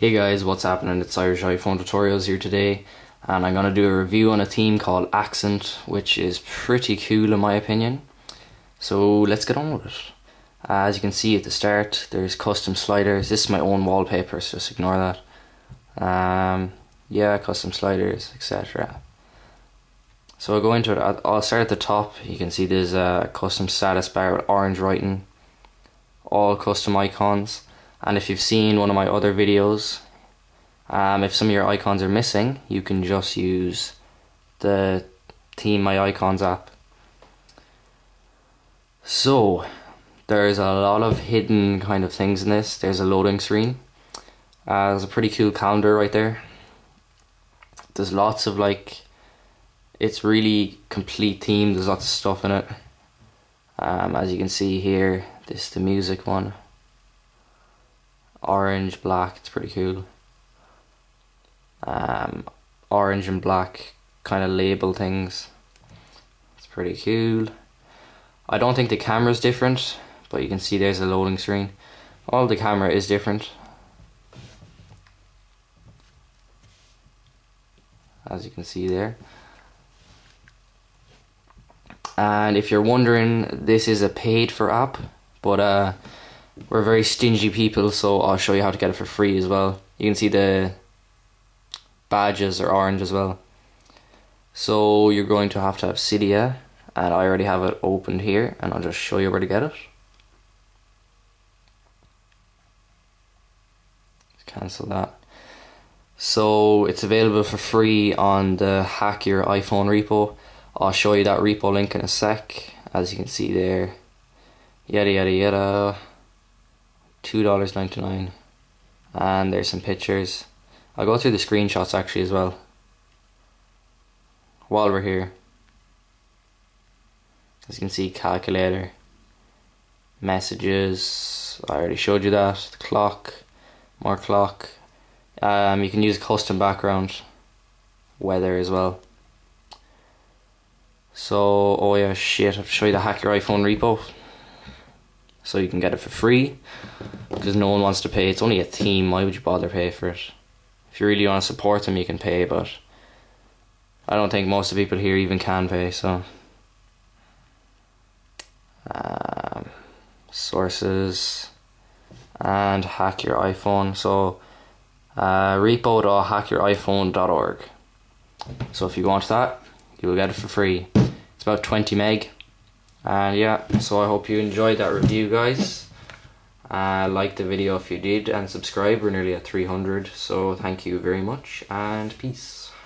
Hey guys, what's happening? It's Irish iPhone Tutorials here today, and I'm going to do a review on a theme called Accent, which is pretty cool in my opinion. So let's get on with it. As you can see at the start, there's custom sliders. This is my own wallpaper, so just ignore that. Yeah, custom sliders, etc. So I'll go into it. I'll start at the top. You can see there's a custom status bar with orange writing, all custom icons. And if you've seen one of my other videos, if some of your icons are missing, you can just use the Theme My Icons app. So there's a lot of hidden kind of things in this. There's a loading screen. There's a pretty cool calendar right there. There's lots of it's really complete theme. There's lots of stuff in it. As you can see here, this is the music one. Orange, black, it's pretty cool. Orange and black kind of label things. It's pretty cool. I don't think the camera's different, but you can see there's a loading screen. All the camera is different, as you can see there. And if you're wondering, this is a paid for app, but we're very stingy people, so I'll show you how to get it for free as well. You can see the badges are orange as well. So you're going to have Cydia, and I already have it opened here, and I'll just show you where to get it. Cancel that. So it's available for free on the Hack Your iPhone repo. I'll show you that repo link in a sec, as you can see there. Yada yada yada. $2.99, and there's some pictures. I'll go through the screenshots actually as well while we're here. As you can see, calculator, messages, I already showed you that, the clock, more clock. You can use a custom background, weather as well. So oh yeah, shit, I have to show you the Hack Your iPhone repo. So you can get it for free, because no one wants to pay. It's only a theme, why would you bother pay for it? If you really want to support them, you can pay, but I don't think most of the people here even can pay, so. Sources, and Hack Your iPhone. So repo.hackyouriphone.org. So if you want that, you will get it for free. It's about 20 meg. And yeah, so I hope you enjoyed that review, guys. Like the video if you did, and subscribe. We're nearly at 300, so thank you very much, and peace.